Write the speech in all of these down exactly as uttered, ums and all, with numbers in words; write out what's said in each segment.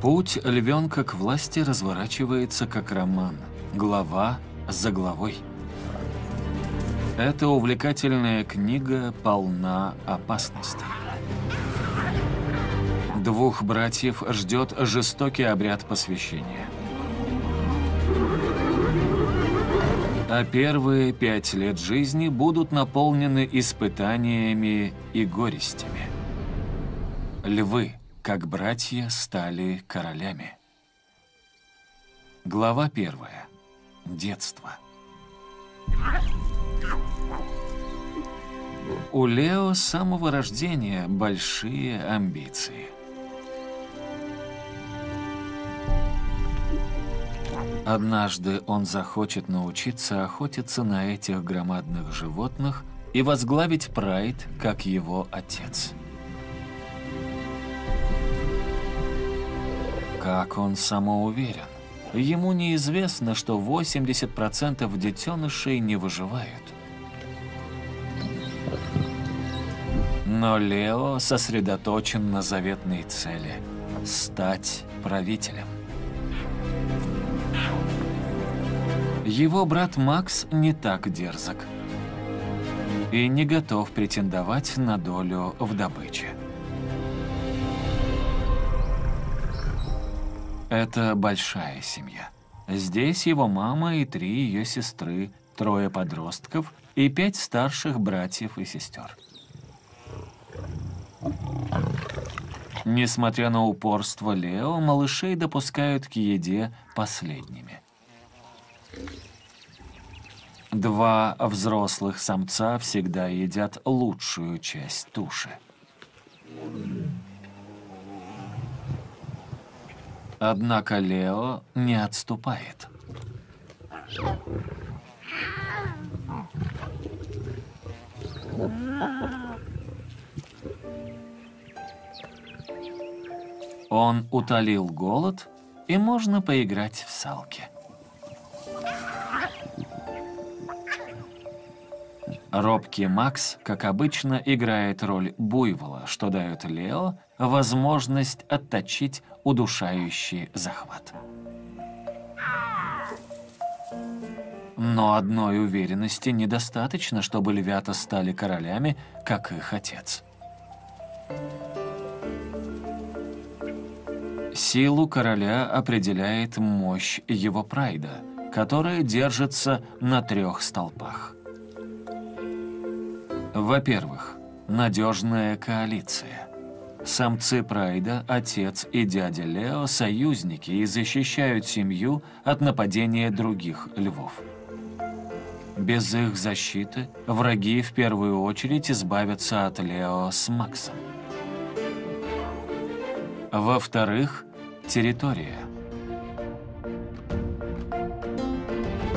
Путь львенка к власти разворачивается как роман, глава за главой. Эта увлекательная книга полна опасностей. Двух братьев ждет жестокий обряд посвящения. А первые пять лет жизни будут наполнены испытаниями и горестями. Львы, как братья, стали королями. Глава первая. Детство. У Лео с самого рождения большие амбиции. Однажды он захочет научиться охотиться на этих громадных животных и возглавить прайд, как его отец. Как он самоуверен. Ему неизвестно, что восемьдесят процентов детенышей не выживают. Но Лео сосредоточен на заветной цели – стать правителем. Его брат Макс не так дерзок и не готов претендовать на долю в добыче. Это большая семья. Здесь его мама и три ее сестры, трое подростков и пять старших братьев и сестер. Несмотря на упорство Лео, малышей допускают к еде последними. Два взрослых самца всегда едят лучшую часть туши. Однако Лео не отступает. Он утолил голод, и можно поиграть в салки. Робкий Макс, как обычно, играет роль буйвола, что дает Лео возможность отточить удушающий захват. Но одной уверенности недостаточно, чтобы львята стали королями, как их отец. Силу короля определяет мощь его прайда, которая держится на трех столпах. Во-первых, надежная коалиция. Самцы прайда, отец и дядя Лео – союзники и защищают семью от нападения других львов. Без их защиты враги в первую очередь избавятся от Лео с Максом. Во-вторых, территория.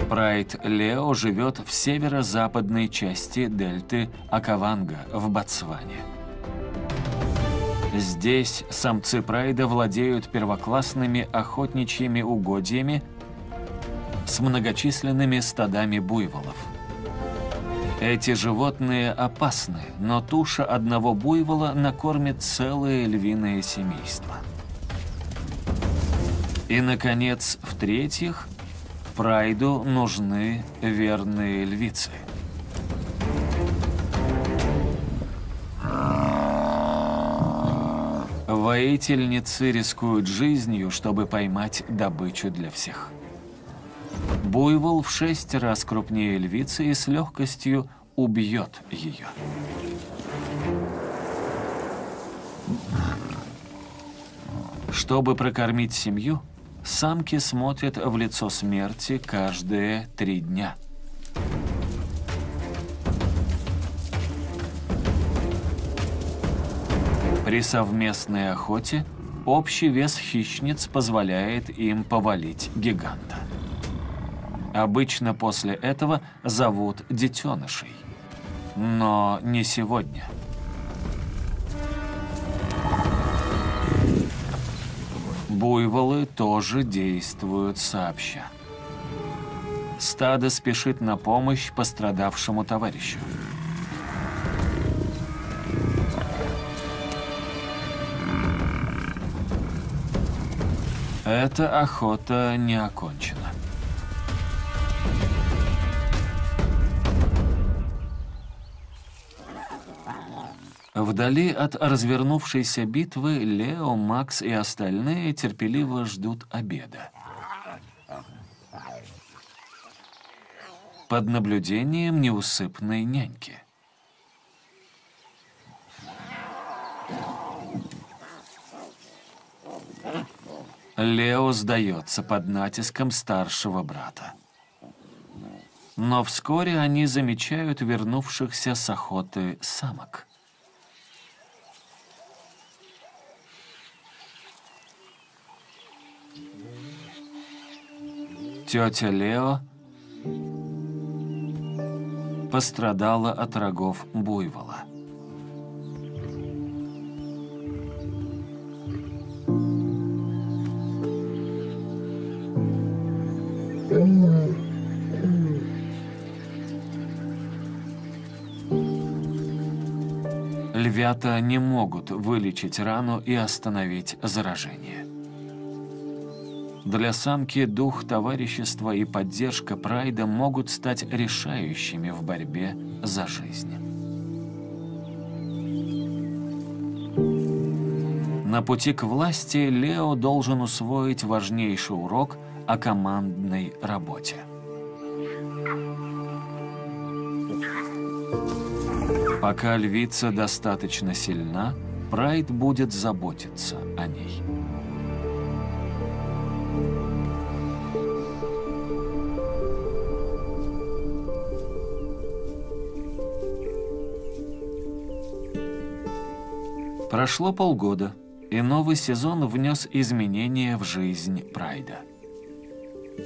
Прайд Лео живет в северо-западной части дельты Акаванга в Ботсване. Здесь самцы прайда владеют первоклассными охотничьими угодьями с многочисленными стадами буйволов. Эти животные опасны, но туша одного буйвола накормит целое львиное семейство. И, наконец, в-третьих, прайду нужны верные львицы. Воительницы рискуют жизнью, чтобы поймать добычу для всех. Буйвол в шесть раз крупнее львицы и с легкостью убьет ее. Чтобы прокормить семью, самки смотрят в лицо смерти каждые три дня. При совместной охоте общий вес хищниц позволяет им повалить гиганта. Обычно после этого зовут детенышей. Но не сегодня. Буйволы тоже действуют сообща. Стадо спешит на помощь пострадавшему товарищу. Эта охота не окончена. Вдали от развернувшейся битвы Лео, Макс и остальные терпеливо ждут обеда. Под наблюдением неусыпной няньки. Лео сдается под натиском старшего брата. Но вскоре они замечают вернувшихся с охоты самок. Тетя Лео пострадала от рогов буйвола. Львята не могут вылечить рану и остановить заражение. Для самки дух товарищества и поддержка прайда могут стать решающими в борьбе за жизнь. На пути к власти Лео должен усвоить важнейший урок о командной работе. Пока львица достаточно сильна, прайд будет заботиться о ней. Прошло полгода, и новый сезон внес изменения в жизнь прайда.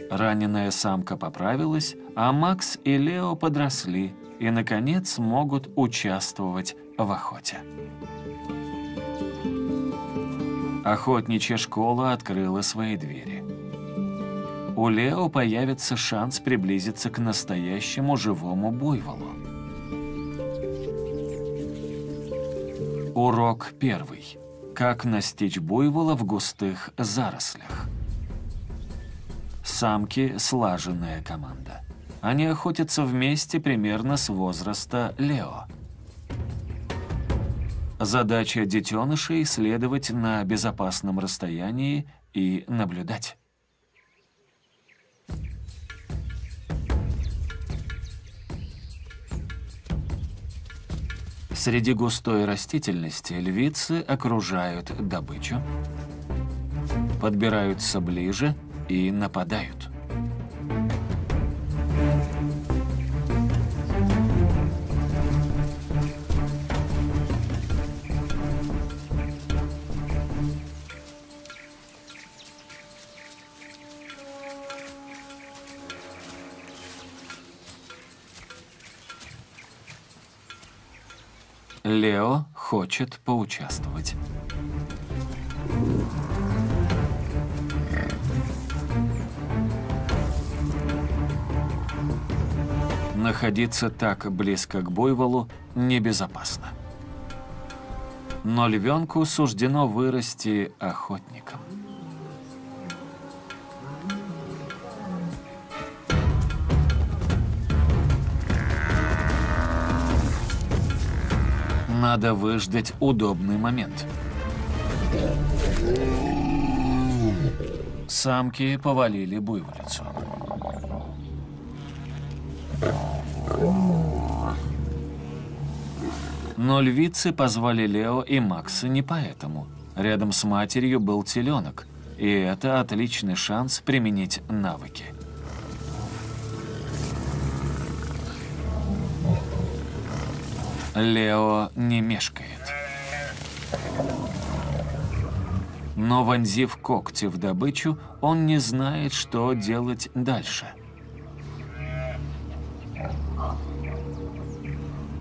Раненая самка поправилась, а Макс и Лео подросли и, наконец, могут участвовать в охоте. Охотничья школа открыла свои двери. У Лео появится шанс приблизиться к настоящему живому буйволу. Урок первый. Как настичь буйвола в густых зарослях. Самки – слаженная команда. Они охотятся вместе примерно с возраста Лео. Задача детенышей – следовать на безопасном расстоянии и наблюдать. Среди густой растительности львицы окружают добычу, подбираются ближе и нападают. Лео хочет поучаствовать. Находиться так близко к буйволу небезопасно. Но львенку суждено вырасти охотником. Надо выждать удобный момент. Самки повалили буйволицу. Но львицы позвали Лео и Макса не поэтому. Рядом с матерью был теленок, и это отличный шанс применить навыки. Лео не мешкает. Но, вонзив когти в добычу, он не знает, что делать дальше.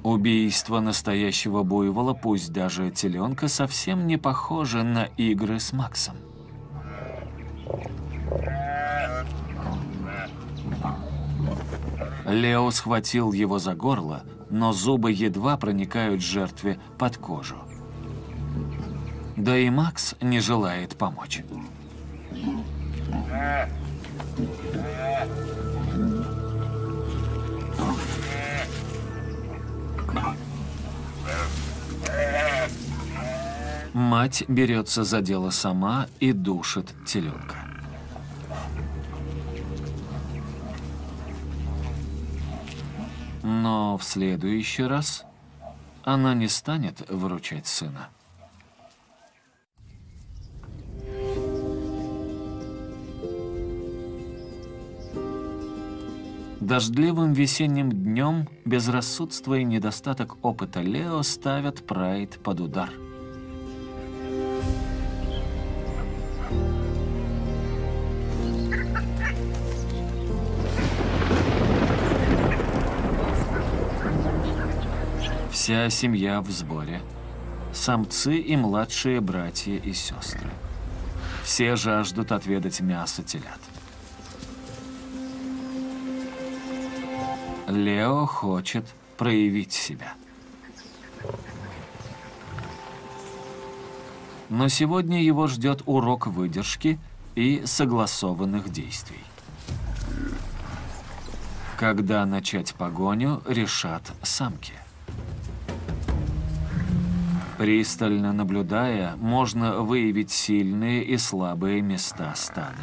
Убийство настоящего буйвола, пусть даже теленка, совсем не похоже на игры с Максом. Лео схватил его за горло, но зубы едва проникают жертве под кожу. Да и Макс не желает помочь. Мать берется за дело сама и душит теленка. Но в следующий раз она не станет выручать сына. Дождливым весенним днем безрассудство и недостаток опыта Лео ставят Прайд под удар. Вся семья в сборе. Самцы и младшие братья и сестры. Все жаждут отведать мясо телят. Лео хочет проявить себя. Но сегодня его ждет урок выдержки и согласованных действий. Когда начать погоню, решат самки. Пристально наблюдая, можно выявить сильные и слабые места стада.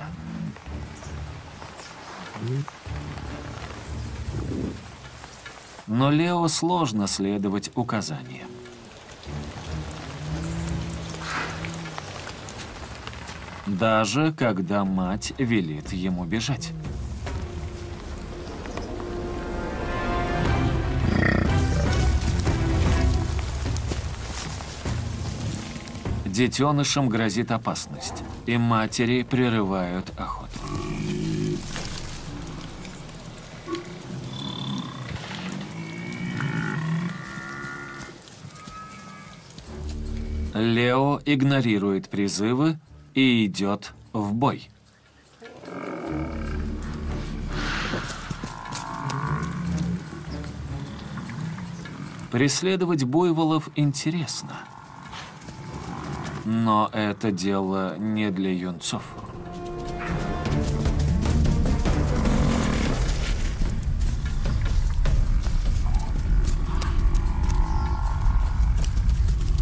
Но Лео сложно следовать указаниям. Даже когда мать велит ему бежать. Детенышам грозит опасность, и матери прерывают охоту. Лео игнорирует призывы и идет в бой. Преследовать буйволов интересно. Но это дело не для юнцов.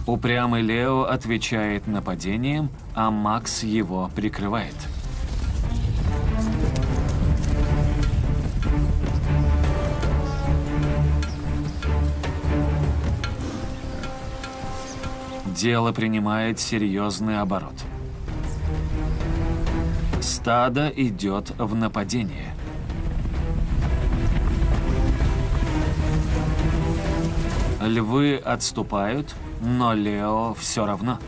Упрямый Лео отвечает нападением, а Макс его прикрывает. Дело принимает серьезный оборот. Стадо идет в нападение. Львы отступают, но Лео все равно.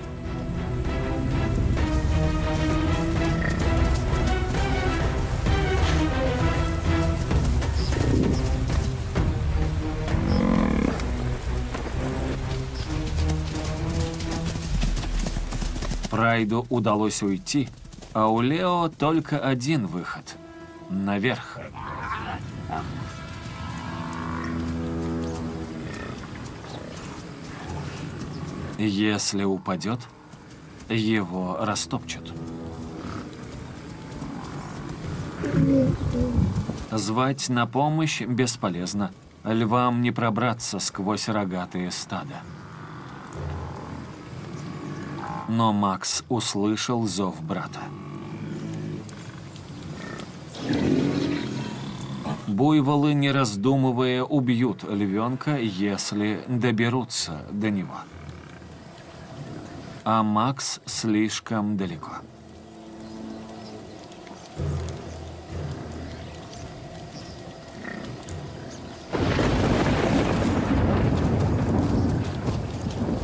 Прайду удалось уйти, а у Лео только один выход – наверх. Если упадет, его растопчут. Звать на помощь бесполезно. Львам не пробраться сквозь рогатые стада. Но Макс услышал зов брата. Буйволы, не раздумывая, убьют львенка, если доберутся до него. А Макс слишком далеко.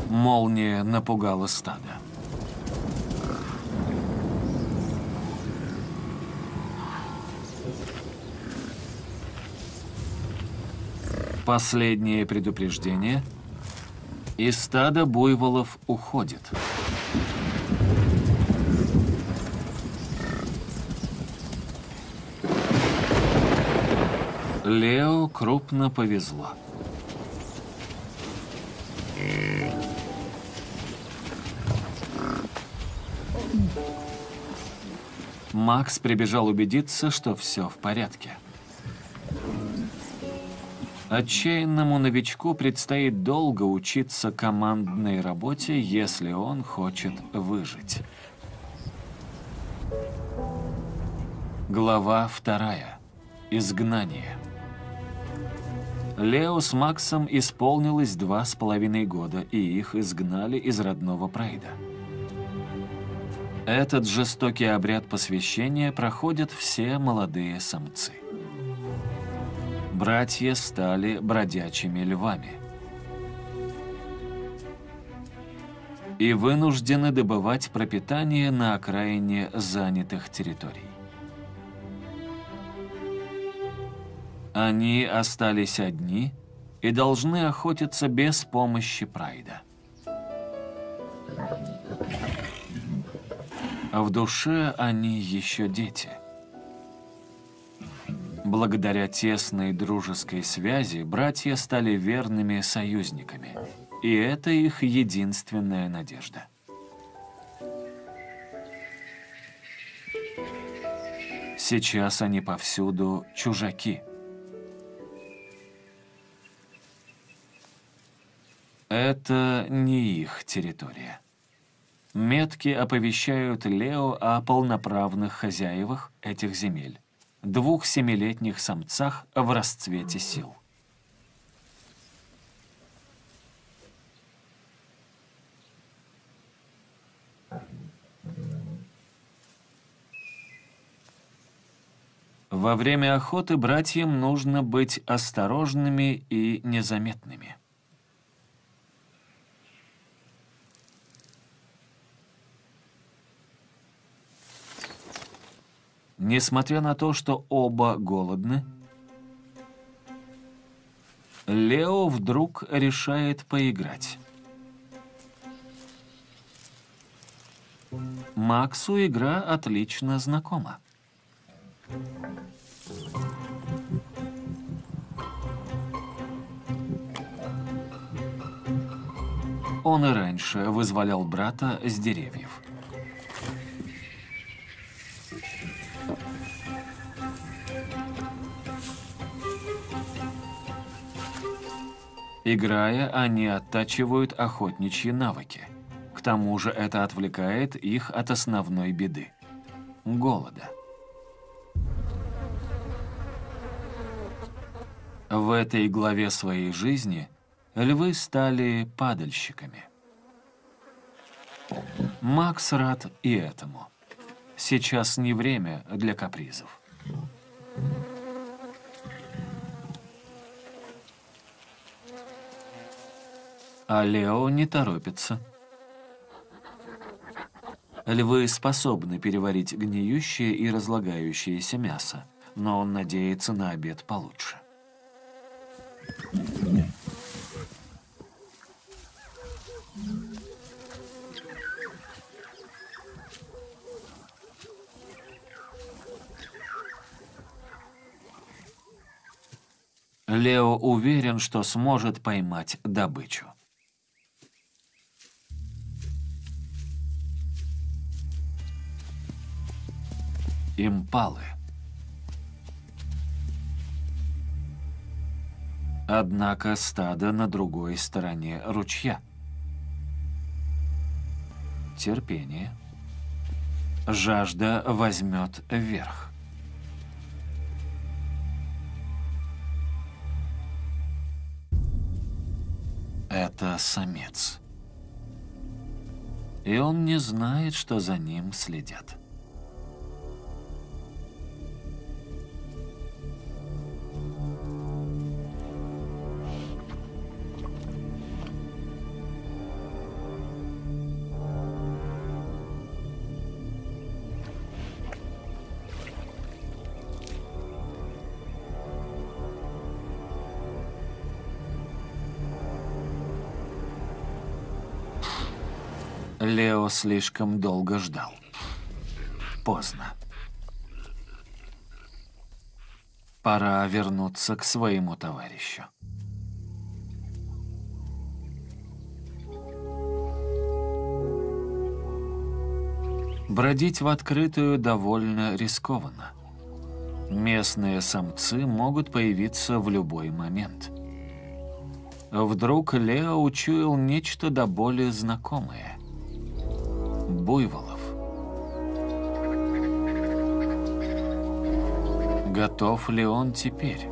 Молния напугала стадо. Последнее предупреждение, и стадо буйволов уходит. Лео крупно повезло. Макс прибежал убедиться, что все в порядке. Отчаянному новичку предстоит долго учиться командной работе, если он хочет выжить. Глава вторая. Изгнание. Лео с Максом исполнилось два с половиной года, и их изгнали из родного Прайда. Этот жестокий обряд посвящения проходят все молодые самцы. Братья стали бродячими львами и вынуждены добывать пропитание на окраине занятых территорий. Они остались одни и должны охотиться без помощи Прайда. А в душе они еще дети. Благодаря тесной дружеской связи братья стали верными союзниками, и это их единственная надежда. Сейчас они повсюду чужаки. Это не их территория. Метки оповещают Лео о полноправных хозяевах этих земель, двух семилетних самцах в расцвете сил. Во время охоты братьям нужно быть осторожными и незаметными. Несмотря на то, что оба голодны, Лео вдруг решает поиграть. Максу игра отлично знакома. Он и раньше вызволял брата с деревьев. Играя, они оттачивают охотничьи навыки. К тому же это отвлекает их от основной беды – голода. В этой главе своей жизни львы стали падальщиками. Макс рад и этому. Сейчас не время для капризов. А Лео не торопится. Львы способны переварить гниющее и разлагающееся мясо, но он надеется на обед получше. Лео уверен, что сможет поймать добычу. Импалы. Однако стадо на другой стороне ручья. Терпение. Жажда возьмет верх. Это самец. И он не знает, что за ним следят. Лео слишком долго ждал. Поздно. Пора вернуться к своему товарищу. Бродить в открытую довольно рискованно. Местные самцы могут появиться в любой момент. Вдруг Лео учуял нечто до боли знакомое – буйволов. Готов ли он теперь?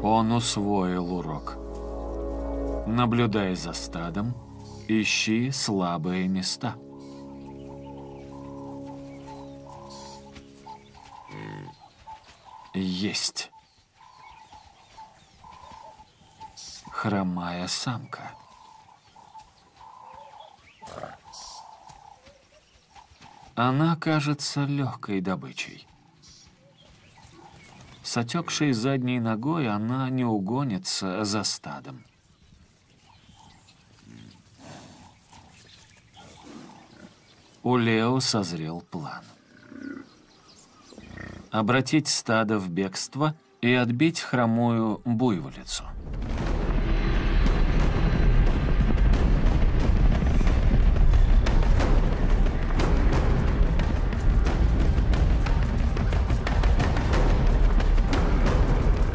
Он усвоил урок. Наблюдай за стадом, ищи слабые места. Есть. Хромая самка. Она кажется легкой добычей. С отекшей задней ногой она не угонится за стадом. У Лео созрел план. Обратить стадо в бегство и отбить хромую буйволицу.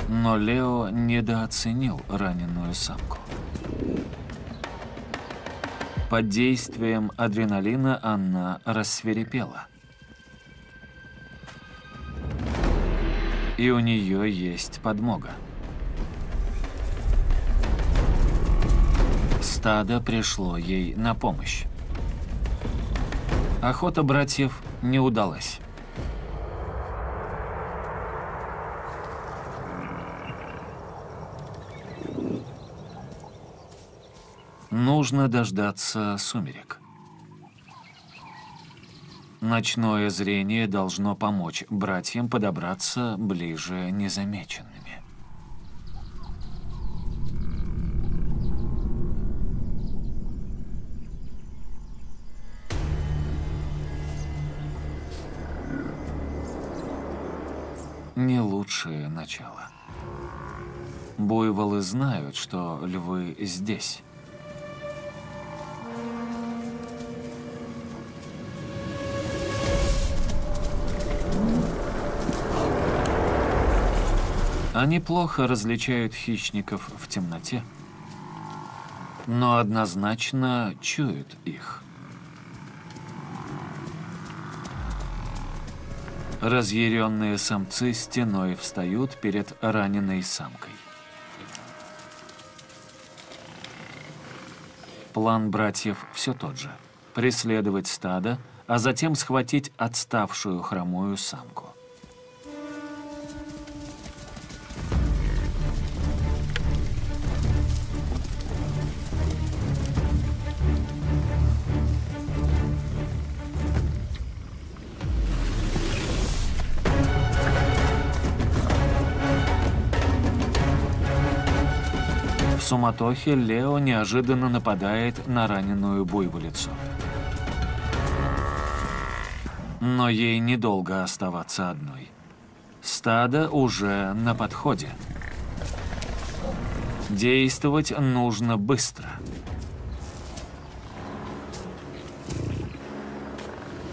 Но Лео недооценил раненую самку. Под действием адреналина она рассвирепела. И у нее есть подмога. Стадо пришло ей на помощь. Охота братьев не удалась. Нужно дождаться сумерек. Ночное зрение должно помочь братьям подобраться ближе незамеченными. Не лучшее начало. Буйволы знают, что львы здесь. Они плохо различают хищников в темноте, но однозначно чуют их. Разъяренные самцы стеной встают перед раненой самкой. План братьев все тот же – преследовать стадо, а затем схватить отставшую хромую самку. В суматохе Лео неожиданно нападает на раненую буйволицу. Но ей недолго оставаться одной. Стадо уже на подходе. Действовать нужно быстро.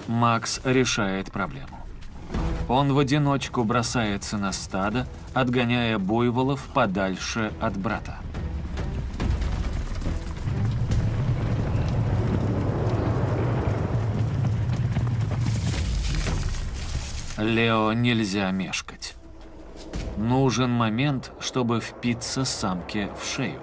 Макс решает проблему. Он в одиночку бросается на стадо, отгоняя буйволов подальше от брата. Лео нельзя мешкать. Нужен момент, чтобы впиться самке в шею.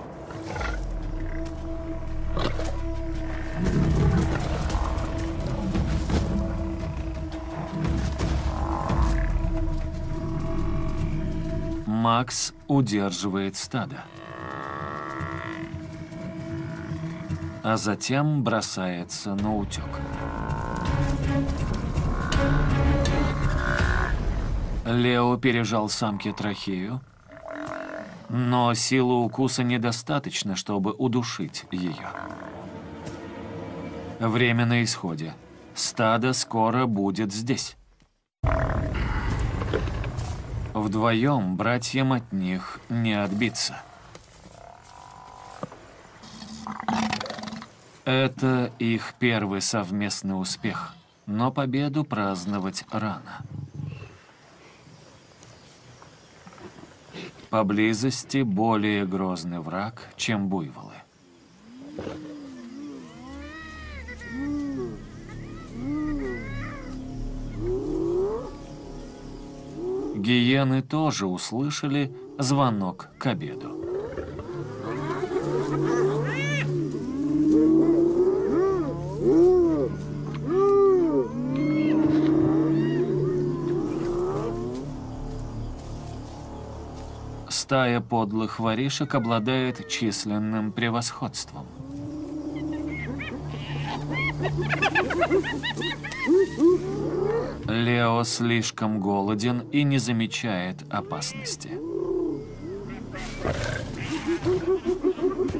Макс удерживает стадо, а затем бросается на утек. Лео пережал самке трахею, но силы укуса недостаточно, чтобы удушить ее. Время на исходе. Стадо скоро будет здесь. Вдвоем братьям от них не отбиться. Это их первый совместный успех, но победу праздновать рано. Поблизости более грозный враг, чем буйволы. Гиены тоже услышали звонок к обеду. Стая подлых воришек обладает численным превосходством. Лео слишком голоден и не замечает опасности.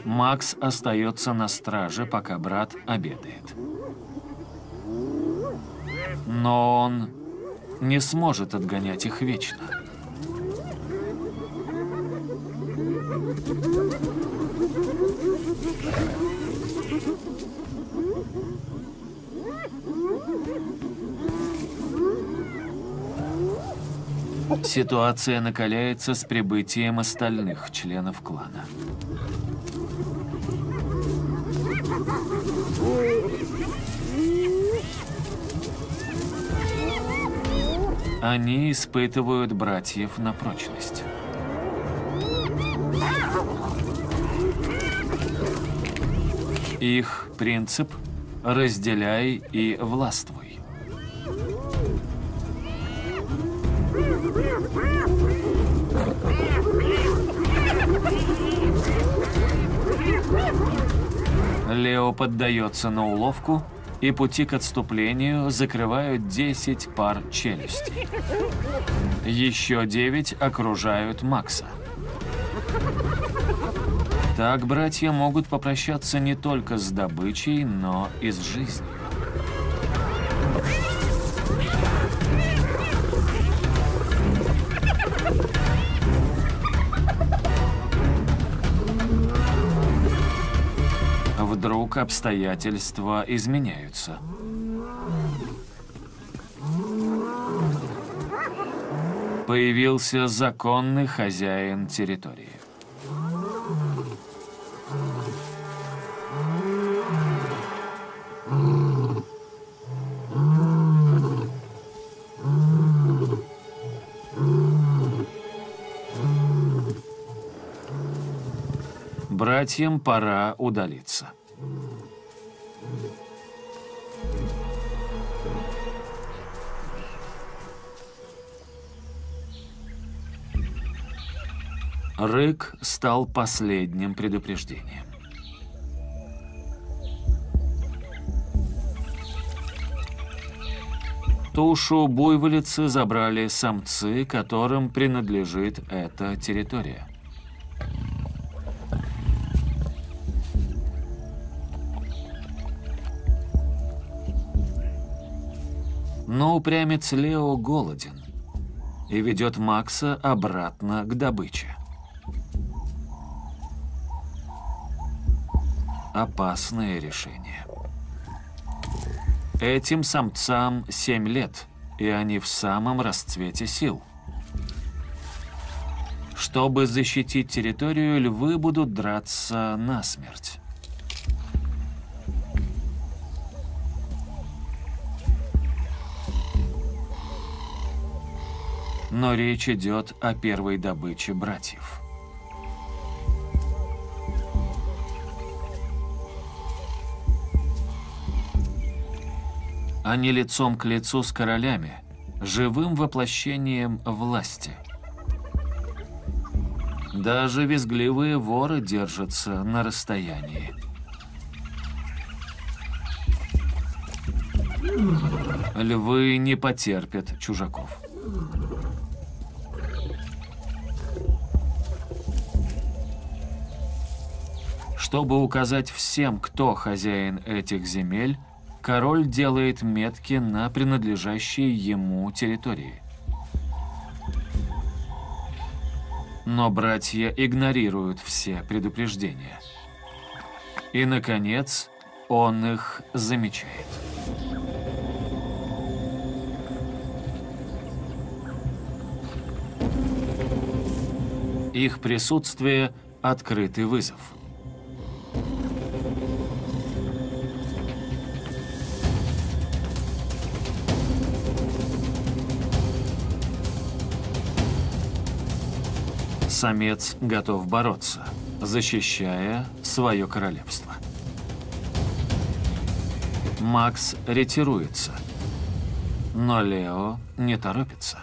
Макс остается на страже, пока брат обедает. Но он не сможет отгонять их вечно. Ситуация накаляется с прибытием остальных членов клана. Они испытывают братьев на прочность. Их принцип – разделяй и властвуй. Лео поддается на уловку, и пути к отступлению закрывают десять пар челюстей. Еще девять окружают Макса. Так братья могут попрощаться не только с добычей, но и с жизнью. Вдруг обстоятельства изменяются. Появился законный хозяин территории. Братьям пора удалиться. Рык стал последним предупреждением. Тушу буйволицы забрали самцы, которым принадлежит эта территория. Но упрямец Лео голоден и ведет Макса обратно к добыче. Опасное решение. Этим самцам семь лет, и они в самом расцвете сил. Чтобы защитить территорию, львы будут драться насмерть. Но речь идет о первой добыче братьев. Они лицом к лицу с королями, живым воплощением власти. Даже визгливые воры держатся на расстоянии. Львы не потерпят чужаков. Чтобы указать всем, кто хозяин этих земель, Король делает метки на принадлежащие ему территории. Но братья игнорируют все предупреждения. И, наконец, он их замечает. Их присутствие – открытый вызов. Самец готов бороться, защищая свое королевство. Макс ретируется, но Лео не торопится.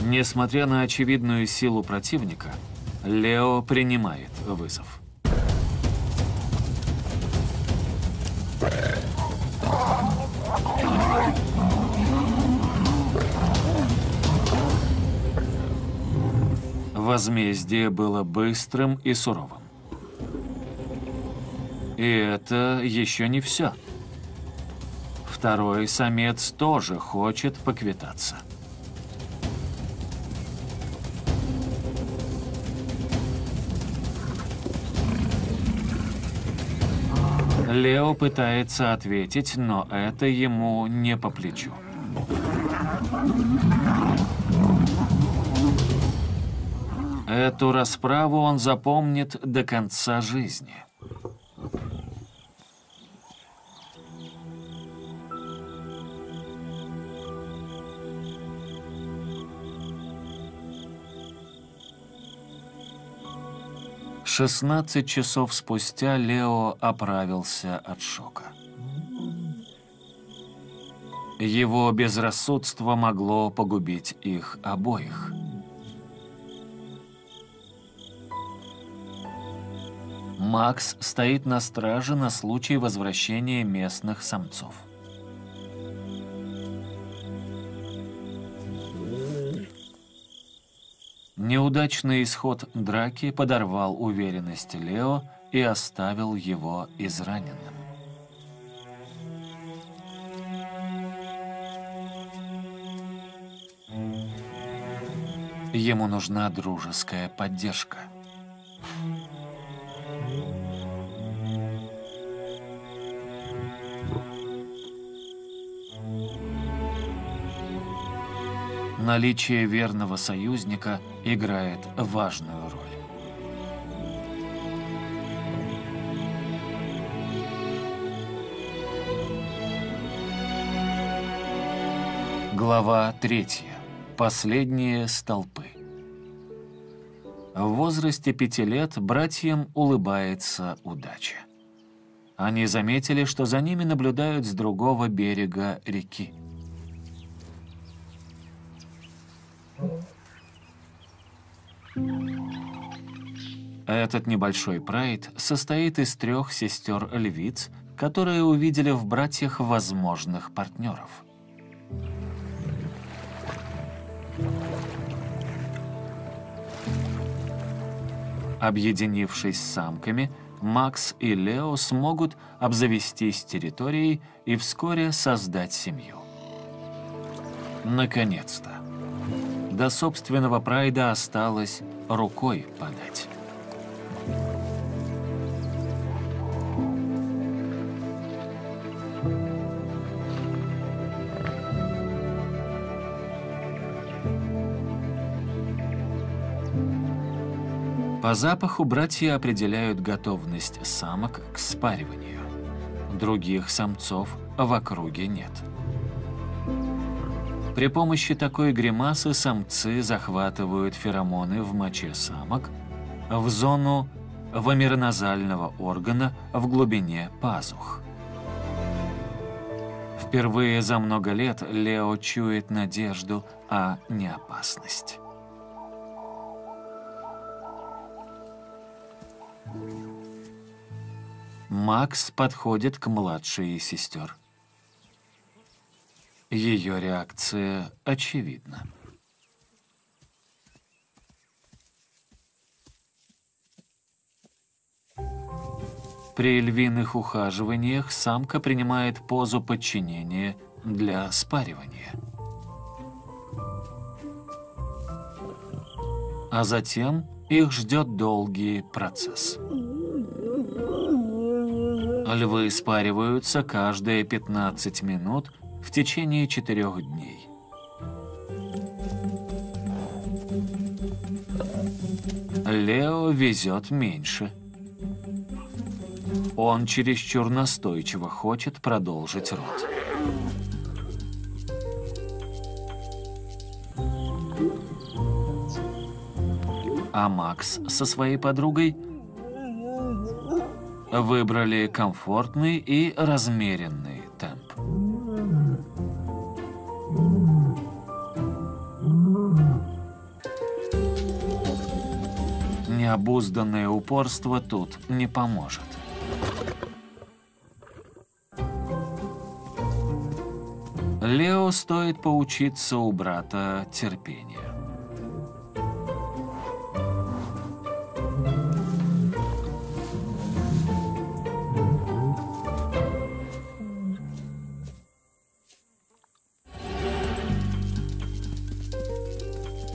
Несмотря на очевидную силу противника, Лео принимает вызов. Возмездие было быстрым и суровым. И это еще не все. Второй самец тоже хочет поквитаться. Лео пытается ответить, но это ему не по плечу. Эту расправу он запомнит до конца жизни. шестнадцать часов спустя Лео оправился от шока. Его безрассудство могло погубить их обоих. Макс стоит на страже на случай возвращения местных самцов. Неудачный исход драки подорвал уверенность Лео и оставил его израненным. Ему нужна дружеская поддержка. Наличие верного союзника играет важную роль. Глава третья. Последние столпы. В возрасте пяти лет братьям улыбается удача. Они заметили, что за ними наблюдают с другого берега реки. Этот небольшой прайд состоит из трех сестер-львиц, которые увидели в братьях возможных партнеров. Объединившись с самками, Макс и Лео смогут обзавестись территорией и вскоре создать семью. Наконец-то! До собственного прайда осталось рукой подать. По запаху братья определяют готовность самок к спариванию. Других самцов в округе нет. При помощи такой гримасы самцы захватывают феромоны в моче самок в зону вомероназального органа в глубине пазух. Впервые за много лет Лео чует надежду, а не опасность. Макс подходит к младшей из сестер. Ее реакция очевидна. При львиных ухаживаниях самка принимает позу подчинения для спаривания. А затем их ждет долгий процесс. Львы спариваются каждые пятнадцать минут в течение четырех дней. Лео везет меньше. Он чересчур настойчиво хочет продолжить род. А Макс со своей подругой выбрали комфортный и размеренный темп. Необузданное упорство тут не поможет. Лео стоит поучиться у брата терпения.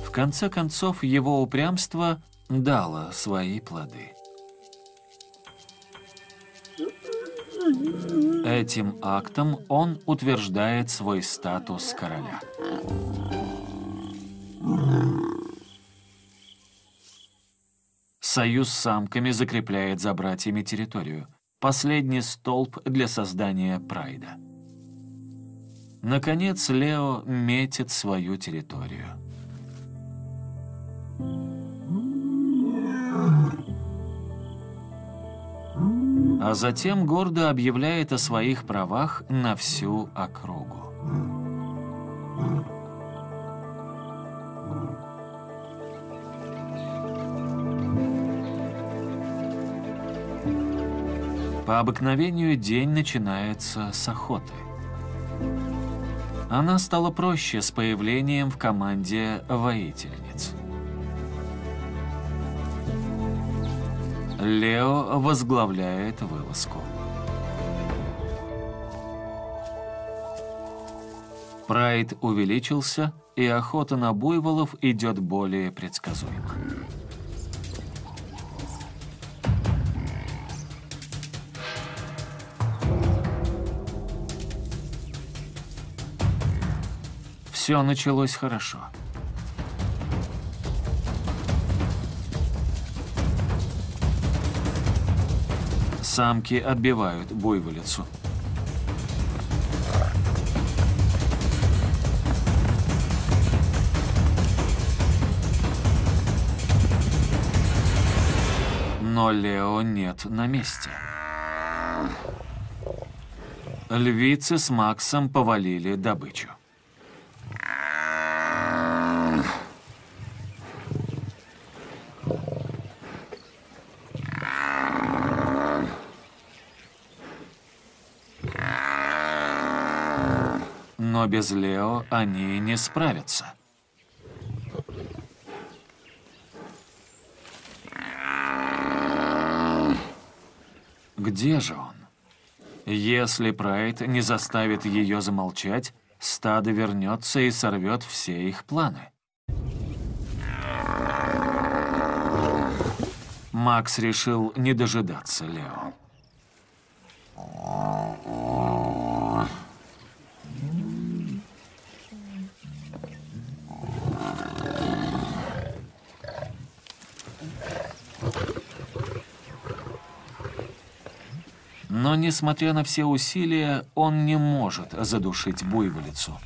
В конце концов, его упрямство дало свои плоды. Этим актом он утверждает свой статус короля. Союз с самками закрепляет за братьями территорию, последний столб для создания прайда. Наконец, Лео метит свою территорию. А затем гордо объявляет о своих правах на всю округу. По обыкновению день начинается с охоты. Она стала проще с появлением в команде воительниц. Лео возглавляет вылазку. Прайд увеличился, и охота на буйволов идет более предсказуемо. Все началось хорошо. Самки отбивают буйволицу. Но Лео нет на месте. Львицы с Максом повалили добычу. Но без Лео они не справятся. Где же он? Если Прайд не заставит ее замолчать, стадо вернется и сорвет все их планы. Макс решил не дожидаться Лео. Но, несмотря на все усилия, он не может задушить буйволицу.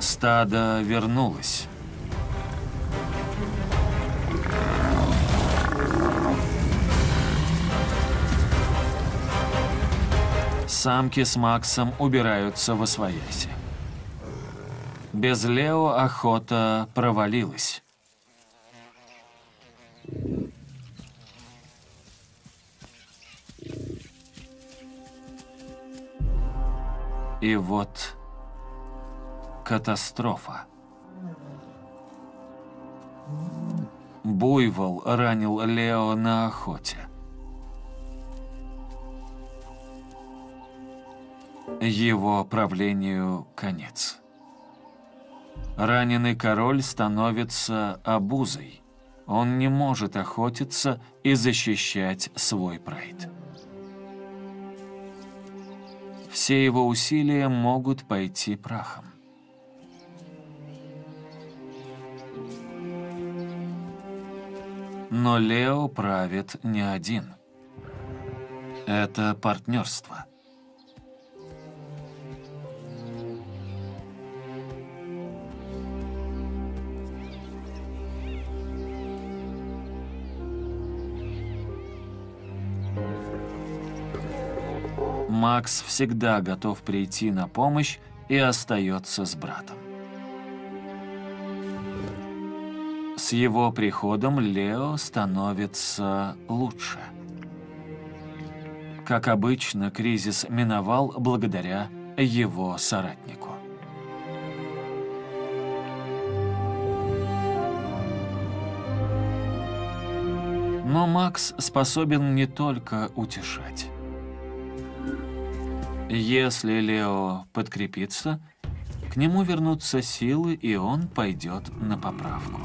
Стадо вернулось. Самки с Максом убираются восвояси. Без Лео охота провалилась. И вот катастрофа. Буйвол ранил Лео на охоте. Его правлению конец. Раненый король становится обузой. Он не может охотиться и защищать свой прайд. Все его усилия могут пойти прахом. Но Лео правит не один. Это партнерство. Макс всегда готов прийти на помощь и остается с братом. С его приходом Лео становится лучше. Как обычно, кризис миновал благодаря его соратнику. Но Макс способен не только утешать. Если Лео подкрепится, к нему вернутся силы, и он пойдет на поправку.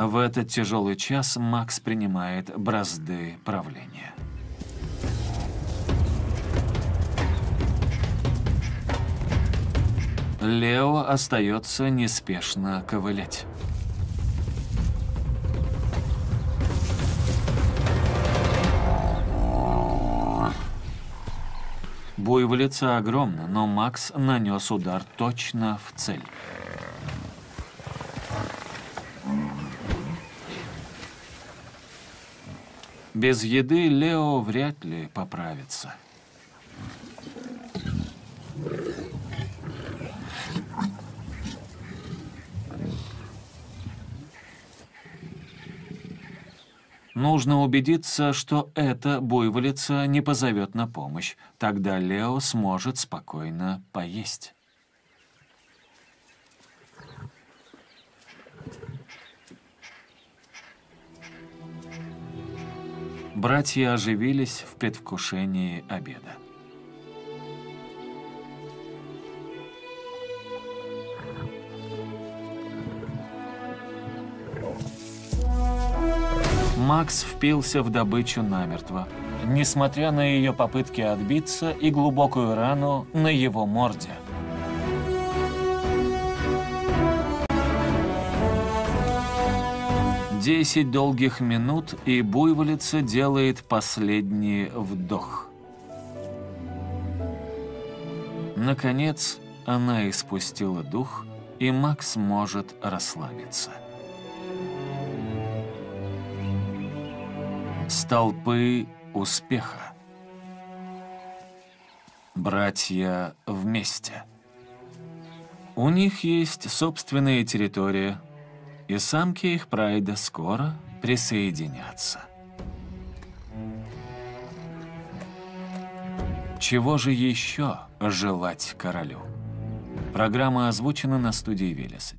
В этот тяжелый час Макс принимает бразды правления. Лео остается неспешно ковылять. Буйволица огромна, но Макс нанес удар точно в цель. Без еды Лео вряд ли поправится. Нужно убедиться, что эта буйволица не позовет на помощь. Тогда Лео сможет спокойно поесть. Братья оживились в предвкушении обеда. Макс впился в добычу намертво, несмотря на ее попытки отбиться и глубокую рану на его морде. Десять долгих минут, и буйволица делает последний вдох. Наконец, она испустила дух, и Макс может расслабиться. Столпы успеха. Братья вместе. У них есть собственная территория, и самки их прайда скоро присоединятся. Чего же еще желать королю? Программа озвучена на студии Велес.